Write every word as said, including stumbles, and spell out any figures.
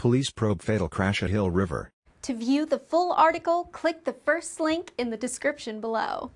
Police probe fatal crash at Hill River. To view the full article, click the first link in the description below.